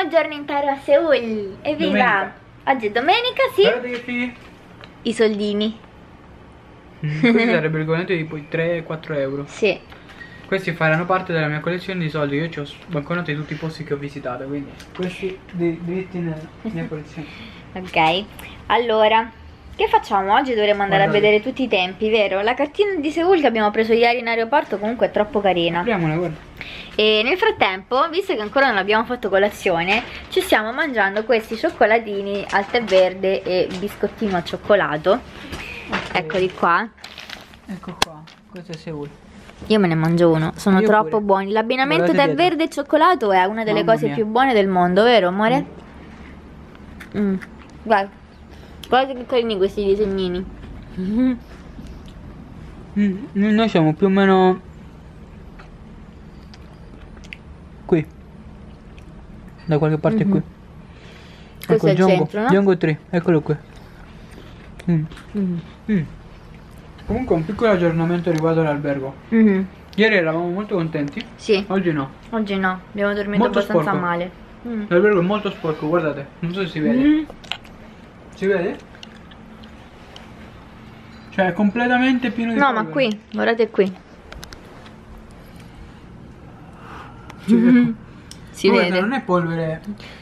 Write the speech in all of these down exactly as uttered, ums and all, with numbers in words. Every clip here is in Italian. primo giorno intero a Seoul. Evviva! Domenica. Oggi è domenica, sì. Guardatevi. I soldini. Mm, questi sarebbero equivalenti tipo tre quattro euro. Sì. Questi faranno parte della mia collezione di soldi. Io ci ho banconote di tutti i posti che ho visitato, quindi questi diritti nella mia collezione. Ok, allora, che facciamo? Oggi dovremmo andare Guardate. a vedere tutti i tempi, vero? La cartina di Seoul che abbiamo preso ieri in aeroporto comunque è troppo carina. Apriamola, guarda. E nel frattempo, visto che ancora non abbiamo fatto colazione, ci stiamo mangiando questi cioccolatini al tè verde e biscottino al cioccolato. Okay. Eccoli qua. Ecco qua, questo è Seoul. Io me ne mangio uno, sono Io troppo pure. buoni. L'abbinamento tè verde e cioccolato è una delle Mamma cose mia. più buone del mondo, vero amore? Mm. Mm. Guarda, guarda che carini questi disegnini. Mm. Mm. Noi siamo più o meno qui, da qualche parte mm-hmm. qui. Questo ecco, è il Django, centro, no? Django tre, eccolo qui. Mm. Mm. Mm. Comunque un piccolo aggiornamento riguardo all'albergo. Mm-hmm. Ieri eravamo molto contenti. Sì. Oggi no. Oggi no, abbiamo dormito molto abbastanza sporco. male. Mm. L'albergo è molto sporco, guardate. Non so se si vede. Mm. Si vede? Cioè è completamente pieno di No, polvere. ma qui, guardate qui. Si mm-hmm. vede. Si Guarda, vede. Non è polvere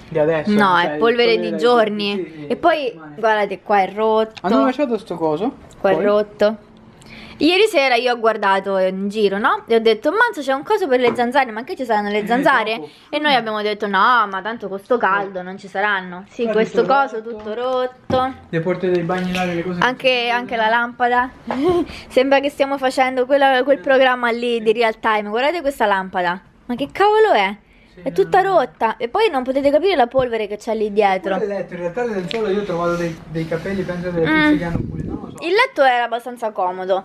di adesso. No, cioè, è polvere, polvere di giorni. Di... E poi male. guardate qua è rotto. Hanno lasciato sto coso. Qua poi. è rotto. Ieri sera io ho guardato in giro, no? E ho detto, mazzo, c'è un coso per le zanzare, ma che ci saranno le zanzare? E noi abbiamo detto, no, ma tanto con sto caldo non ci saranno. Sì, Guarda, questo tutto coso rotto. tutto rotto. Le porte dei bagni là, le cose... Anche, anche la lampada. Sembra che stiamo facendo quella, quel programma lì di real time. Guardate questa lampada. Ma che cavolo è? È tutta rotta e poi non potete capire la polvere che c'è lì dietro. Il letto, in realtà nel sole io ho trovato dei, dei capelli, penso delle pizze mm. che hanno pulito, non lo so. Il letto era abbastanza comodo,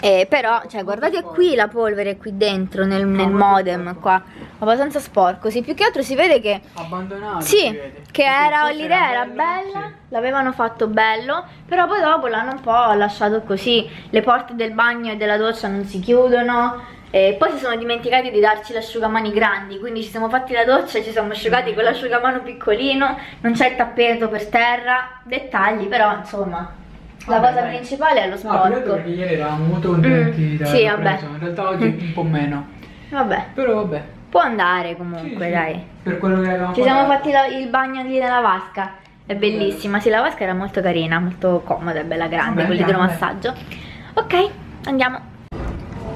eh, però cioè, guardate qui la polvere qui dentro nel, nel modem qua, abbastanza sporco, sì, più che altro si vede che... Abbandonato Sì, vede. che era l'idea era bella, sì. l'avevano fatto bello, però poi dopo l'hanno un po' lasciato così, le porte del bagno e della doccia non si chiudono. E poi si sono dimenticati di darci l'asciugamani grandi, quindi ci siamo fatti la doccia e ci siamo asciugati con l'asciugamano piccolino, non c'è il tappeto per terra, dettagli, però insomma la ah, cosa beh. principale è lo sporco. No, perché ieri eravamo molto contenti mm, da sì, vabbè. in realtà oggi un po' meno, vabbè, però vabbè, può andare comunque, sì, dai, sì. Per quello che avevamo ci siamo fatti la, il bagno lì nella vasca, è bellissima, sì, la vasca era molto carina, molto comoda, è bella grande, con l'idromassaggio. Ok, andiamo.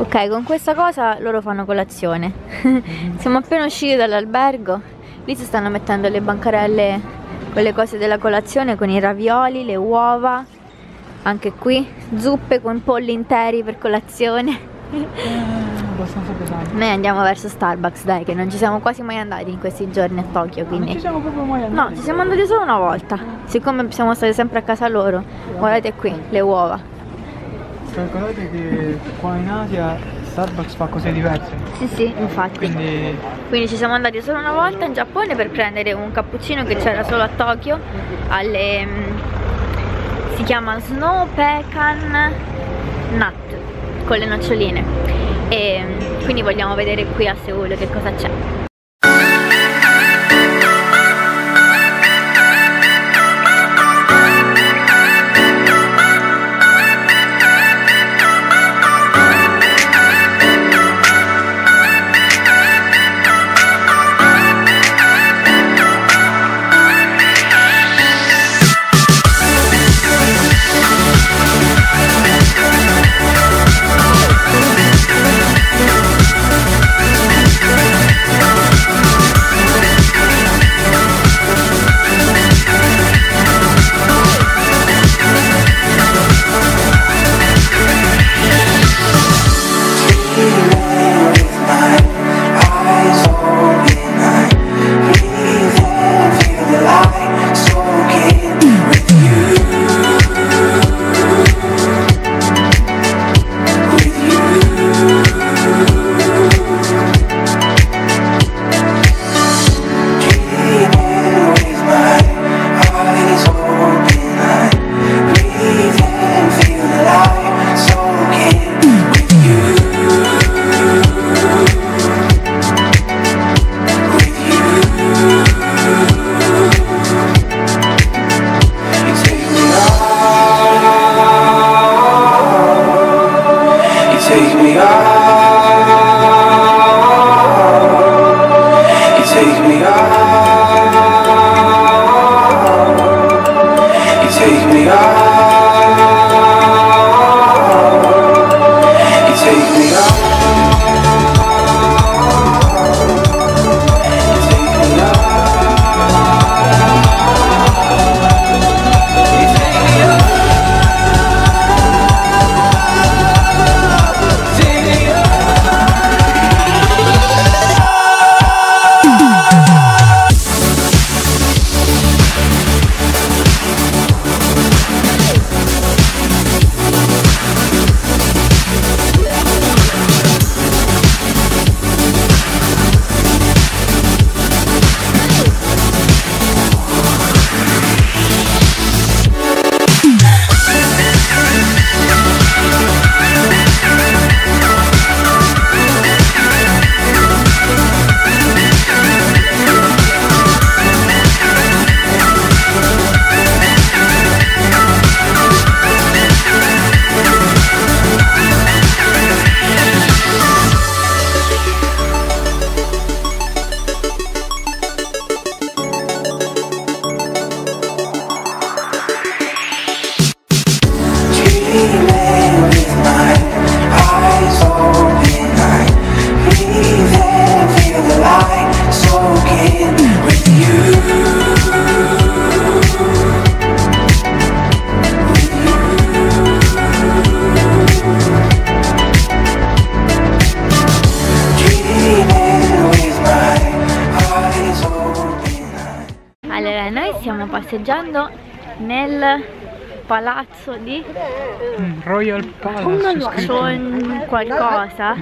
Ok, con questa cosa loro fanno colazione. Siamo appena usciti dall'albergo. Lì si stanno mettendo le bancarelle con le cose della colazione, con i ravioli, le uova. Anche qui, zuppe con polli interi per colazione. Abbastanza pesante. Noi andiamo verso Starbucks, dai, che non ci siamo quasi mai andati in questi giorni a Tokyo, quindi... Non ci siamo proprio mai andati. No, ci siamo andati solo una volta. Siccome siamo stati sempre a casa loro. Guardate qui, le uova. Calcolate che qua in Asia Starbucks fa cose diverse. Sì, sì, infatti. Quindi... Quindi ci siamo andati solo una volta in Giappone per prendere un cappuccino che c'era solo a Tokyo. Alle... Si chiama Snow Pecan Nut, con le noccioline. E quindi vogliamo vedere qui a Seoul che cosa c'è. We'll be right back. passeggiando nel palazzo di Royal Palace con qualcosa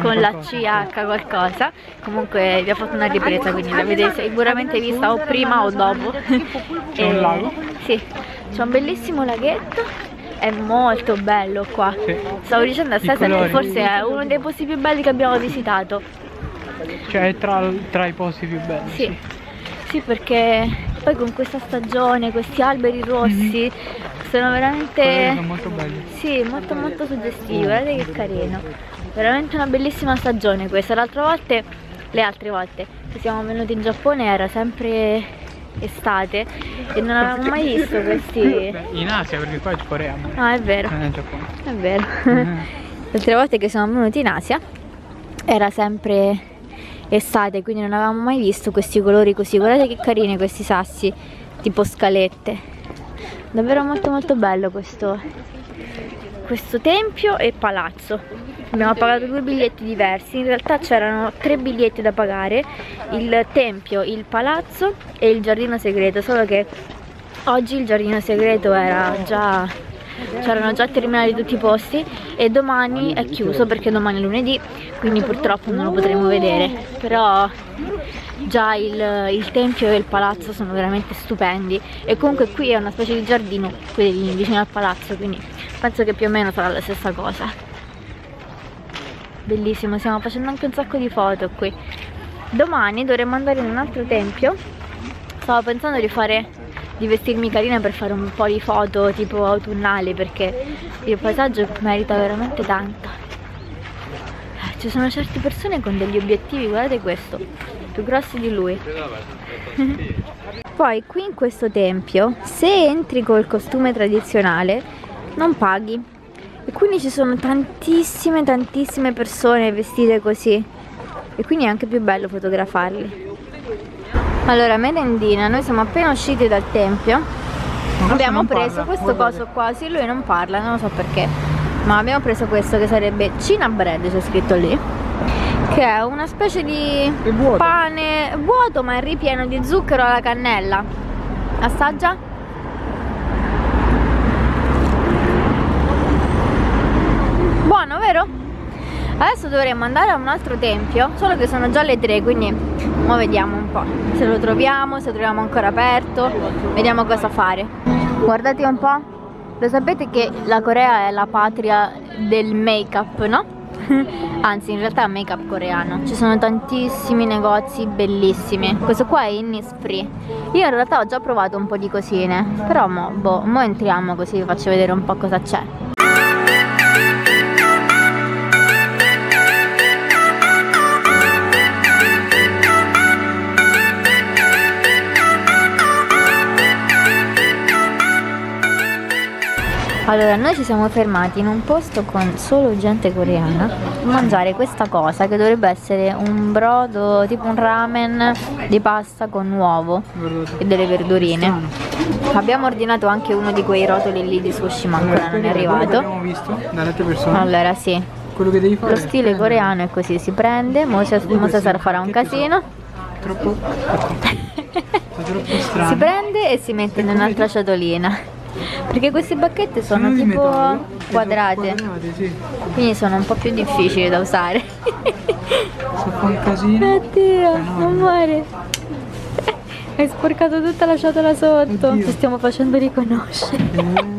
con la C H qualcosa. Comunque vi ho fatto una ripresa, quindi l'avete sicuramente vista o prima o dopo. C'è un lago? Sì, c'è un bellissimo laghetto. È molto bello qua, sì. Stavo dicendo a Cesar che forse è uno dei posti più belli che abbiamo visitato. Cioè tra, tra i posti più belli. Sì. Sì, sì, perché poi con questa stagione, questi alberi rossi mm-hmm. sono veramente... Sono molto belli. Sì, molto molto suggestivi, guardate che carino. Veramente una bellissima stagione questa. L'altra volta, le altre volte che siamo venuti in Giappone era sempre... estate e non avevamo mai visto questi in Asia, perché qua è in Corea. Ah, è vero, è, è vero. Mm. L'altra volta che siamo venuti in Asia era sempre estate, quindi non avevamo mai visto questi colori così. Guardate che carini questi sassi tipo scalette, davvero molto molto bello questo questo tempio e palazzo. Abbiamo pagato due biglietti diversi, in realtà c'erano tre biglietti da pagare: il tempio, il palazzo e il giardino segreto, solo che oggi il giardino segreto era già, c'erano già terminati tutti i posti e domani è chiuso perché domani è lunedì, quindi purtroppo non lo potremo vedere. Però già il, il tempio e il palazzo sono veramente stupendi, e comunque qui è una specie di giardino qui vicino al palazzo, quindi penso che più o meno sarà la stessa cosa. Bellissimo, stiamo facendo anche un sacco di foto qui. Domani dovremmo andare in un altro tempio. Stavo pensando di fare, di vestirmi carina per fare un po' di foto tipo autunnali, perché il paesaggio merita veramente tanto. Ci sono certe persone con degli obiettivi, guardate questo, più grossi di lui. Poi qui in questo tempio, se entri col costume tradizionale, non paghi. E quindi ci sono tantissime tantissime persone vestite così, e quindi è anche più bello fotografarli. Allora, merendina, noi siamo appena usciti dal tempio, abbiamo preso questo coso qua. Sì, lui non parla, non lo so perché, ma abbiamo preso questo che sarebbe China bread, c'è scritto lì, che è una specie di pane vuoto ma è ripieno di zucchero alla cannella. Assaggia? Buono, vero? Adesso dovremmo andare a un altro tempio, solo che sono già le tre, quindi mo vediamo un po' se lo troviamo, se lo troviamo ancora aperto, vediamo cosa fare. Guardate un po', lo sapete che la Corea è la patria del make-up, no? Anzi, in realtà è make-up coreano. Ci sono tantissimi negozi bellissimi. Questo qua è Innisfree. Io in realtà ho già provato un po' di cosine, però mo, boh, mo entriamo così vi faccio vedere un po' cosa c'è. Allora, noi ci siamo fermati in un posto con solo gente coreana per mangiare questa cosa che dovrebbe essere un brodo, tipo un ramen di pasta con uovo e delle verdurine. Abbiamo ordinato anche uno di quei rotoli lì di sushi, ma ancora non è arrivato. Abbiamo visto da altre persone. Allora, sì. Quello che devi fare. Lo stile coreano è così, si prende, mo Cesar farà un casino. Troppo. Troppo strano. Si prende e si mette in un'altra ciotolina. Perché queste bacchette sono tipo quadrate, quindi sono un po' più difficili da usare. Se fa un casino. Oddio, non muore. Hai sporcato tutta la ciotola sotto. Ci stiamo facendo riconoscere.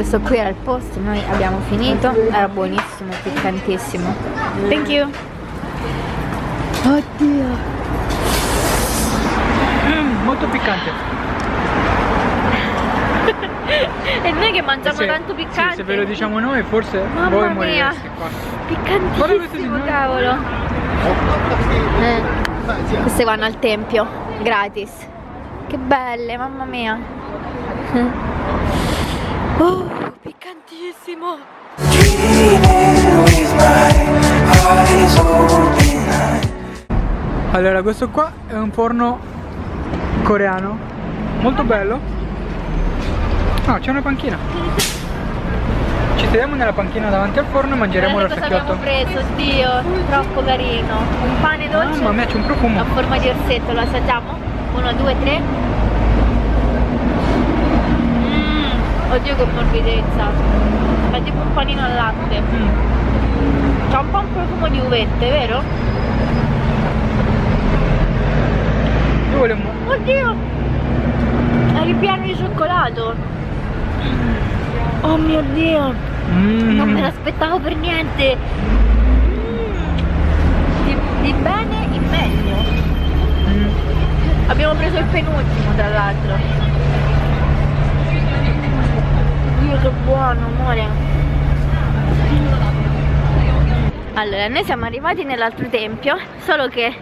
Questo qui era il posto, noi abbiamo finito, era buonissimo, piccantissimo. Thank you. Oddio. Mm, molto piccante. E noi che mangiamo se, tanto piccante. Sì, se ve lo diciamo noi forse mamma voi morireste qua. Piccantissimo, cavolo. Eh, queste vanno al tempio, gratis. Che belle, mamma mia. Oh, piccantissimo! Allora, questo qua è un forno coreano molto bello. Ah, c'è una panchina. metteremo nella panchina davanti al forno e mangeremo il rosicchiotto. Cosa abbiamo preso? Dio, troppo carino. Un pane dolce. Mamma mia, c'è un profumo. A forma di orsetto, lo assaggiamo? Uno, due, tre. Mmm, oddio che morbidezza. È tipo un panino al latte. Mm. C'ha un po' un profumo di uvette, vero? Io volevo... Oddio! È ripieno di cioccolato. Oh mio Dio, mm. non me l'aspettavo per niente. Mm. Di, di bene in meglio. Mm. Abbiamo preso il penultimo tra l'altro. Dio che buono, amore. Allora, noi siamo arrivati nell'altro tempio, solo che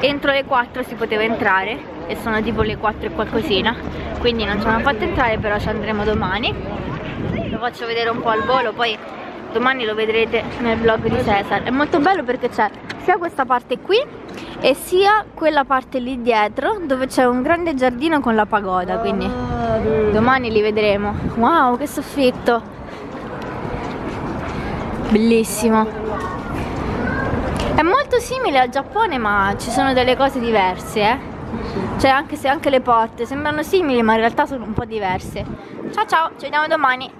entro le quattro si poteva entrare e sono tipo le quattro e qualcosina, quindi non ci hanno fatto entrare, però ci andremo domani. Lo faccio vedere un po' al volo, poi domani lo vedrete nel vlog di Cesar. È molto bello perché c'è sia questa parte qui e sia quella parte lì dietro dove c'è un grande giardino con la pagoda, quindi domani li vedremo. Wow, che soffitto bellissimo. È molto simile al Giappone, ma ci sono delle cose diverse, eh. Cioè, anche se anche le porte sembrano simili, ma in realtà sono un po' diverse. Ciao ciao, ci vediamo domani.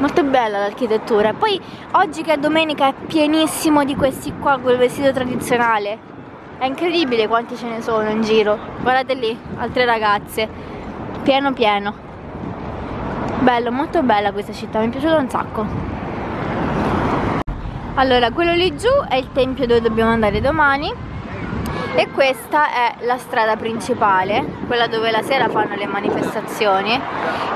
Molto bella l'architettura. Poi oggi che è domenica è pienissimo di questi qua col vestito tradizionale. È incredibile quanti ce ne sono in giro. Guardate lì, altre ragazze. Pieno pieno. Bello, molto bella questa città, mi è piaciuta un sacco. Allora, quello lì giù è il tempio dove dobbiamo andare domani. E questa è la strada principale, quella dove la sera fanno le manifestazioni.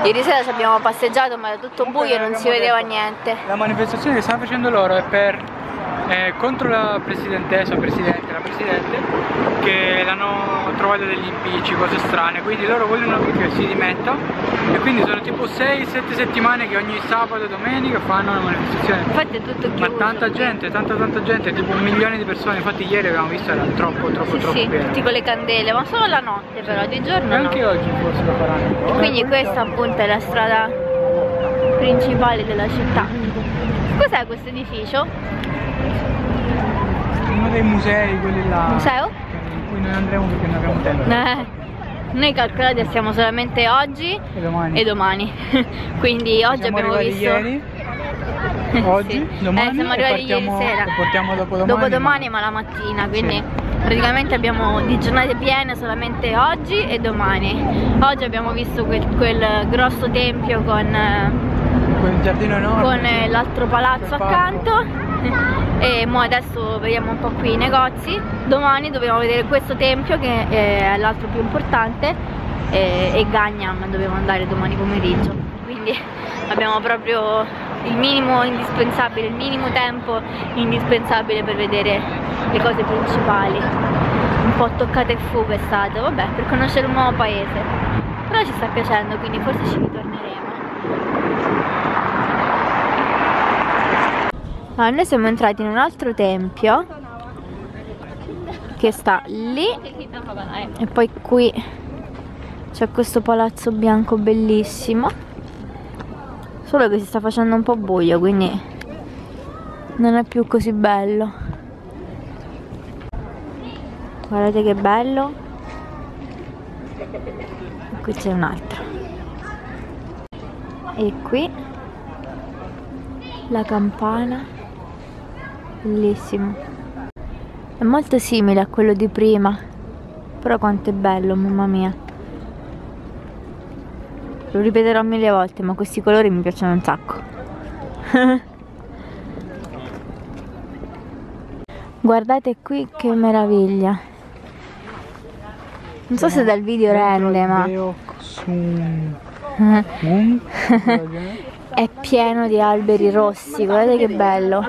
Ieri sera ci abbiamo passeggiato, ma era tutto buio e non si vedeva niente. La manifestazione che stanno facendo loro è per eh, contro la presidentessa, presidente, la presidente, che l'hanno trovata degli impicci, cose strane, quindi loro vogliono che si dimetta. E quindi sono tipo sei sette settimane che ogni sabato e domenica fanno la manifestazione. Infatti è tutto chiuso. Ma tanta gente, tanta tanta gente, tipo un milione di persone. Infatti ieri abbiamo visto, era troppo troppo sì, troppo sì, pieno. Tutti con le candele, ma solo la notte però, di giorno e no. Anche oggi forse lo faranno. Quindi questa appunto è la strada principale della città. Cos'è questo edificio? Uno dei musei, quelli là. Museo? In cui noi andremo perché non abbiamo tempo. Eh. Noi calcolate siamo solamente oggi e domani, e domani. Quindi oggi siamo abbiamo visto ieri, oggi, sì. domani eh, siamo arrivati ieri sera, portiamo dopodomani, dopodomani ma la mattina, quindi sì. Praticamente abbiamo di giornate piene solamente oggi e domani. Oggi abbiamo visto quel, quel grosso tempio con quel giardino enorme, con l'altro palazzo accanto. E mo adesso vediamo un po' qui i negozi. Domani dobbiamo vedere questo tempio che è l'altro più importante e, e Gangnam dobbiamo andare domani pomeriggio, quindi abbiamo proprio il minimo indispensabile, il minimo tempo indispensabile per vedere le cose principali. Un po' toccate e fu è stato, vabbè, per conoscere un nuovo paese, però ci sta piacendo, quindi forse ci ritorneremo. Allora, noi siamo entrati in un altro tempio che sta lì e poi qui c'è questo palazzo bianco bellissimo, solo che si sta facendo un po' buio, quindi non è più così bello. Guardate che bello. E qui c'è un altro e qui la campana. Bellissimo. È molto simile a quello di prima, però quanto è bello, mamma mia. Lo ripeterò mille volte, ma questi colori mi piacciono un sacco. Guardate qui che meraviglia. Non so se dal video rende, ma è pieno di alberi rossi, guardate che bello.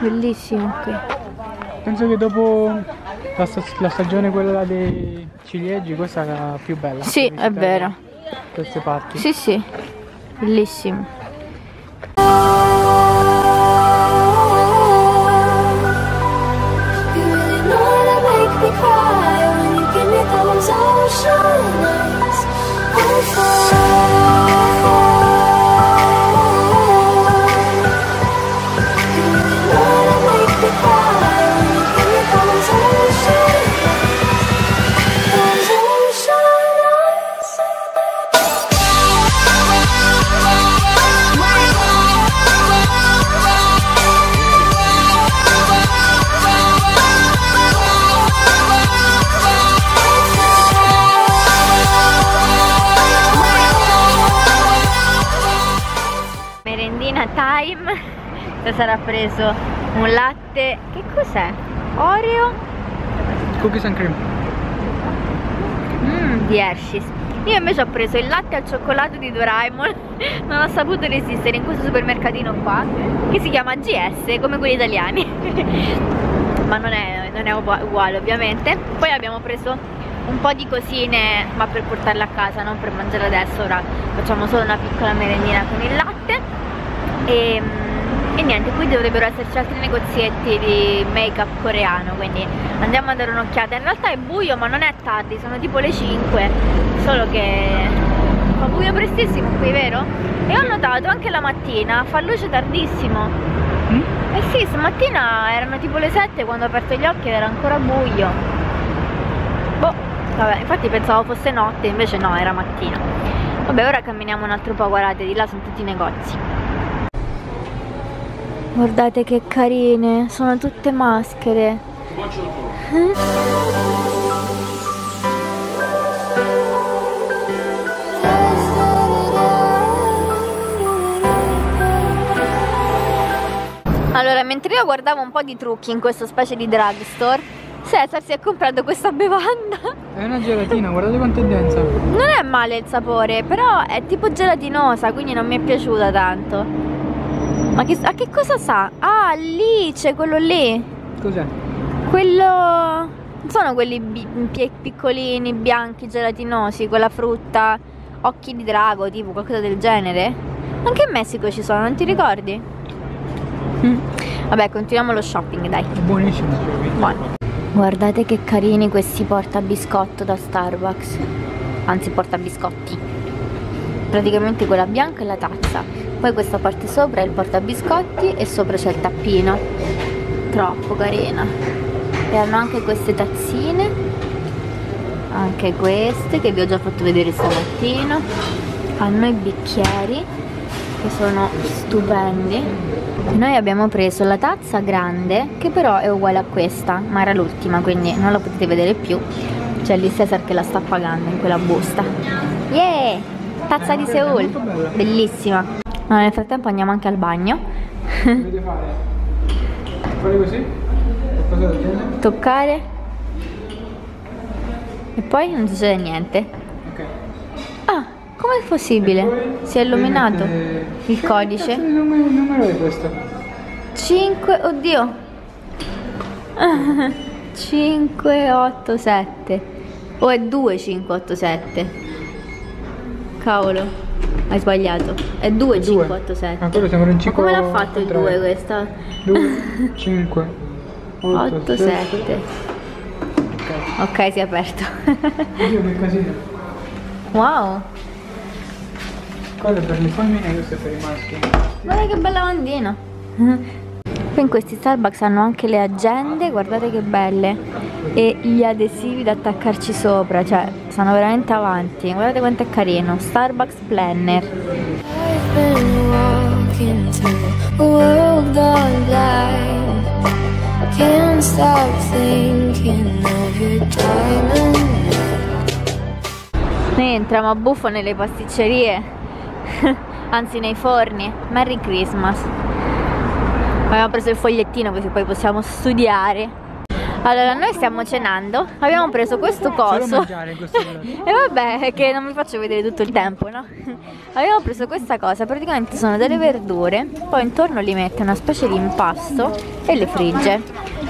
Bellissimo qui. Penso che dopo la, la stagione quella dei ciliegi, questa è la più bella. Sì, è vero. Queste parti. Sì, sì. Bellissimo. Oh, time. Cesar ha preso un latte, che cos'è? Oreo? Cookies and cream mm, di Hershey's. Io invece ho preso il latte al cioccolato di Doraemon. Non ho saputo resistere in questo supermercatino qua, che si chiama G S, come quelli italiani. Ma non è, non è uguale ovviamente. Poi abbiamo preso un po' di cosine, ma per portarle a casa, non per mangiare adesso. Ora facciamo solo una piccola merendina con il latte e, e niente, qui dovrebbero esserci altri negozietti di make up coreano, quindi andiamo a dare un'occhiata. In realtà è buio, ma non è tardi, sono tipo le cinque, solo che fa buio prestissimo qui, vero? E ho notato anche la mattina fa luce tardissimo. Eh sì, stamattina erano tipo le sette, quando ho aperto gli occhi era ancora buio. Vabbè, infatti pensavo fosse notte, invece no, era mattina. Vabbè, ora camminiamo un altro po', guardate, di là sono tutti i negozi. Guardate che carine, sono tutte maschere. Allora, mentre io guardavo un po' di trucchi in questa specie di drugstore, Cesar si è comprato questa bevanda. È una gelatina, guardate quanto è densa. Non è male il sapore, però è tipo gelatinosa, quindi non mi è piaciuta tanto. Ma che, a che cosa sa? Ah, lì c'è quello lì. Cos'è? Quello... sono quelli piccolini, bianchi, gelatinosi, quella frutta, occhi di drago, tipo qualcosa del genere. Anche in Messico ci sono, non ti ricordi? Mm. Vabbè, continuiamo lo shopping, dai. Buonissimo. Buono. Guardate che carini questi portabiscotto da Starbucks. Anzi, portabiscotti. Praticamente quella bianca è la tazza, poi questa parte sopra è il portabiscotti e sopra c'è il tappino. Troppo carina. E hanno anche queste tazzine, anche queste che vi ho già fatto vedere stamattina. Hanno i bicchieri che sono stupendi. Noi abbiamo preso la tazza grande, che però è uguale a questa, ma era l'ultima, quindi non la potete vedere più. C'è lì Cesar che la sta pagando in quella busta. Yeah! Tazza di Seoul, bellissima. Ma nel frattempo andiamo anche al bagno. Dovete fare? Fare così? Toccare. E poi non succede niente. Ok. Ah, com'è possibile? Si è illuminato il codice. Il numero è questo. cinque, oddio. cinque otto sette. O è due cinque otto sette. Cavolo, hai sbagliato. È due cinque otto sette. Ma quello sembra un cinque. Ma come l'ha fatto il due questa? due cinque otto sette. Ok, si è aperto. Oddio, che casino. Wow. Quello è per le femmine, questo è per i maschi. Guarda che bella bandina. Poi in questi Starbucks hanno anche le agende, guardate che belle. E gli adesivi da attaccarci sopra, cioè stanno veramente avanti. Guardate quanto è carino, Starbucks Planner. Noi entriamo a buffo nelle pasticcerie, anzi nei forni. Merry Christmas. Abbiamo preso il fogliettino così poi possiamo studiare. Allora, noi stiamo cenando, abbiamo preso questo coso e vabbè, che non vi faccio vedere tutto il tempo, no? Abbiamo preso questa cosa, praticamente sono delle verdure, poi intorno li mette una specie di impasto e le frigge.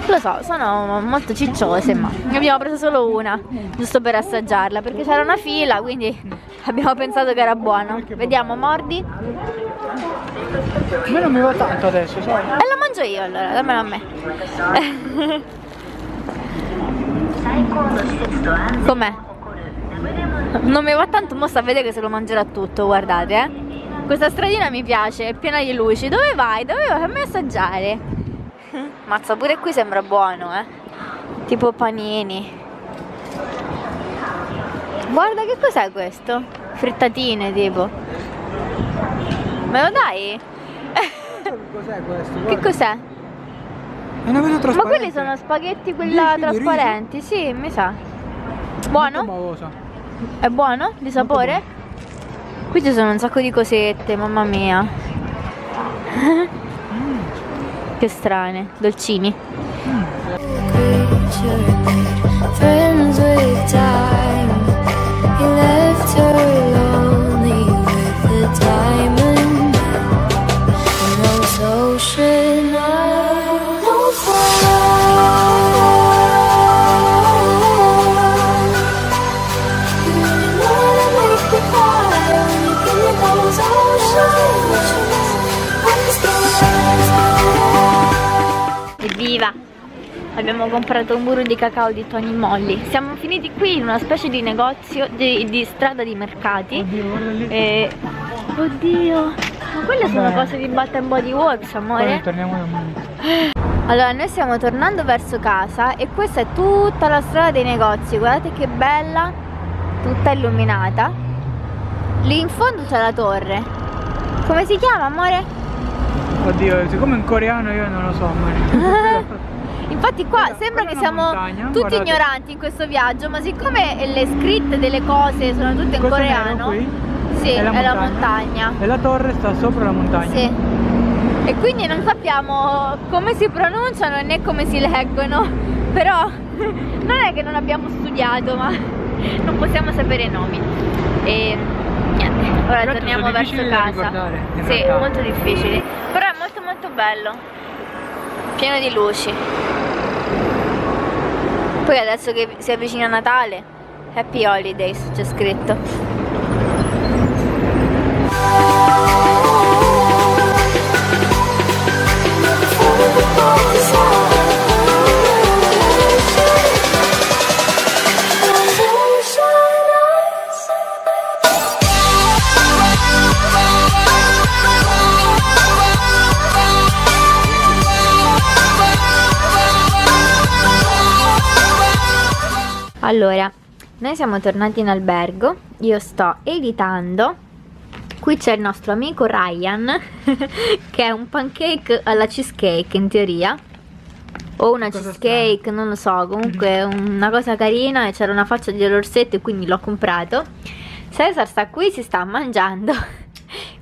Lo so, sono molto cicciose, ma ne abbiamo preso solo una, giusto per assaggiarla, perché c'era una fila, quindi abbiamo pensato che era buono. Vediamo, mordi. A me non mi va tanto adesso, sai? E la mangio io allora, dammela a me. Com'è? Non mi va tanto, mo sta a vedere che se lo mangerà tutto, guardate, eh. Questa stradina mi piace, è piena di luci. Dove vai? Dove vai? Fammi assaggiare. Mazza, pure qui sembra buono, eh. Tipo panini. Guarda, che cos'è questo? Frittatine tipo. Me lo dai? Cos'è questo? Guarda. Che cos'è? È una cosa trasparente. Ma quelli sono spaghetti, quella trasparenti, riso. Sì, mi sa. Buono? È buono? Di sapore? Buono. Qui ci sono un sacco di cosette, mamma mia. Che strane, dolcini. Evviva! Abbiamo comprato un burro di cacao di Tony Molly. Siamo finiti qui in una specie di negozio di, di strada di mercati. Oddio, e... Oddio. Ma quelle sono Beh. cose di Bath and Body Works, amore. Allora, noi stiamo tornando verso casa e questa è tutta la strada dei negozi. Guardate che bella, tutta illuminata. Lì in fondo c'è la torre. Come si chiama, amore? Oddio, siccome in coreano io non lo so, amore. Infatti qua quella, sembra quella che siamo montagna, tutti guardate. ignoranti in questo viaggio, ma siccome le scritte delle cose sono tutte in questo coreano qui, Sì, è, la, è montagna. la montagna E la torre sta sopra la montagna. Sì. E quindi non sappiamo come si pronunciano né come si leggono. Però non è che non abbiamo studiato, ma non possiamo sapere i nomi. E niente, ora però torniamo verso casa. Sì, realtà. molto difficili. Però è molto molto bello, pieno di luci. Poi adesso che si avvicina Natale, Happy Holidays c'è scritto. Allora, noi siamo tornati in albergo, io sto editando, qui c'è il nostro amico Ryan, che è un pancake alla cheesecake in teoria, o una cosa cheesecake, strana. non lo so, comunque è una cosa carina e c'era una faccia dell'orsetto e quindi l'ho comprato. Cesar sta qui, si sta mangiando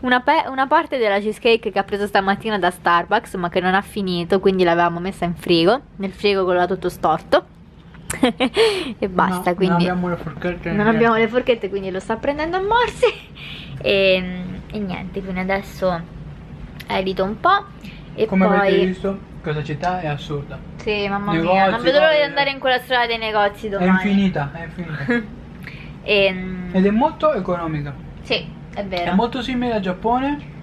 una, una parte della cheesecake che ha preso stamattina da Starbucks, ma che non ha finito, quindi l'avevamo messa in frigo, nel frigo con l'ha tutto storto. E basta, no, quindi non abbiamo le forchette, non abbiamo le forchette quindi lo sta prendendo a morsi e, e niente, quindi adesso edito un po' e come poi... avete visto, questa città è assurda. Sì, mamma negozi, mia, non vedo l'ora di andare in quella strada dei negozi domani. È infinita, è infinita. e, ed è molto economica. Sì, è vero, è molto simile al Giappone.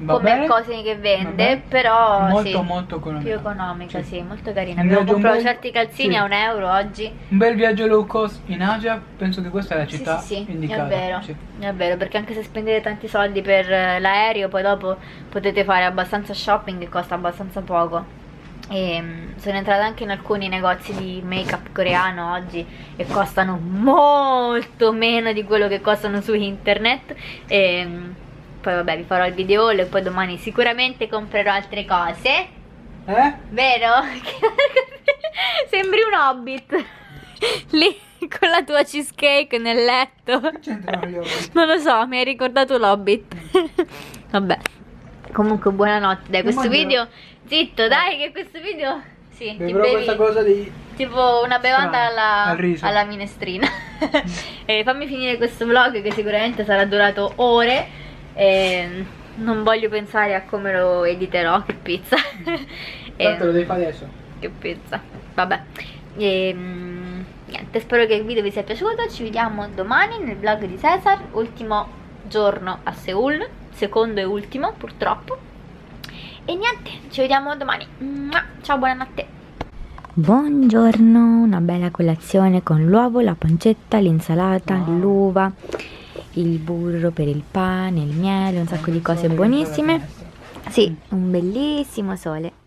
Va come bene, cose che vende, però molto, sì, molto economica. più economica, sì, sì molto carina. Abbiamo comprato bel... certi calzini sì. a un euro oggi. Un bel viaggio low cost in Asia, penso che questa è la città sì, sì, sì. indicata. È vero, sì. è vero, perché anche se spendete tanti soldi per l'aereo, poi dopo potete fare abbastanza shopping e costa abbastanza poco. E sono entrata anche in alcuni negozi di make up coreano oggi e costano molto meno di quello che costano su internet. E poi vabbè, vi farò il video e poi domani sicuramente comprerò altre cose. Eh? Vero? Sembri un hobbit lì con la tua cheesecake nel letto. Non lo so, mi hai ricordato l'hobbit. Vabbè, comunque buonanotte. Dai, questo video zitto, dai che questo video sì, ti bevi questa cosa di... tipo una bevanda alla, al alla minestrina. E fammi finire questo vlog che sicuramente sarà durato ore. E non voglio pensare a come lo editerò, che pizza. Tanto lo devi fare adesso. Che pizza, vabbè. E, niente, spero che il video vi sia piaciuto. Ci vediamo domani nel vlog di Cesar, ultimo giorno a Seoul, secondo e ultimo purtroppo. E niente, ci vediamo domani. Ciao, buonanotte. Buongiorno, una bella colazione con l'uovo, la pancetta, l'insalata, wow. l'uva, il burro per il pane, il miele, un sacco di cose buonissime. Sì, un bellissimo sole.